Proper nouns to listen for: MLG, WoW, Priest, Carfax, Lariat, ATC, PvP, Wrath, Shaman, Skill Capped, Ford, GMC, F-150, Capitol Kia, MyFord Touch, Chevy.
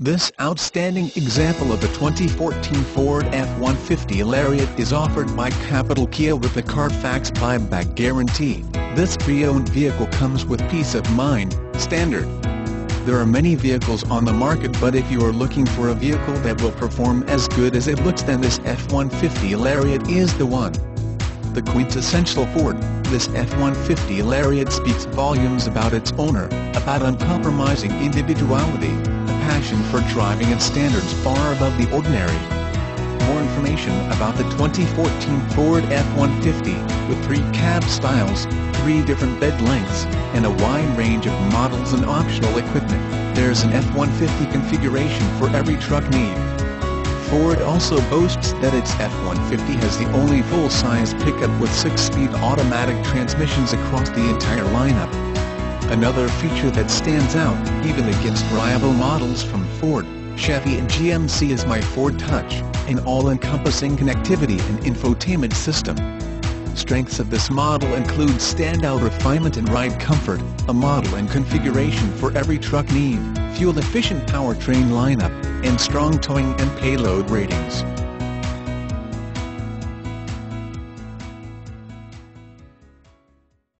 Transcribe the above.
This outstanding example of the 2014 Ford F-150 Lariat is offered by Capitol Kia with the Carfax buyback guarantee. This pre-owned vehicle comes with peace of mind, standard. There are many vehicles on the market, but if you are looking for a vehicle that will perform as good as it looks, then this F-150 Lariat is the one. The quintessential Ford, this F-150 Lariat speaks volumes about its owner, about uncompromising individuality, a passion for driving and standards far above the ordinary. More information about the 2014 Ford F-150, with 3 cab styles, 3 different bed lengths, and a wide range of models and optional equipment, there's an F-150 configuration for every truck need. Ford also boasts that its F-150 has the only full-size pickup with 6-speed automatic transmissions across the entire lineup. Another feature that stands out, even against rival models from Ford, Chevy and GMC, is MyFord Touch, an all-encompassing connectivity and infotainment system. Strengths of this model include standout refinement and ride comfort, a model and configuration for every truck need, fuel-efficient powertrain lineup, and strong towing and payload ratings.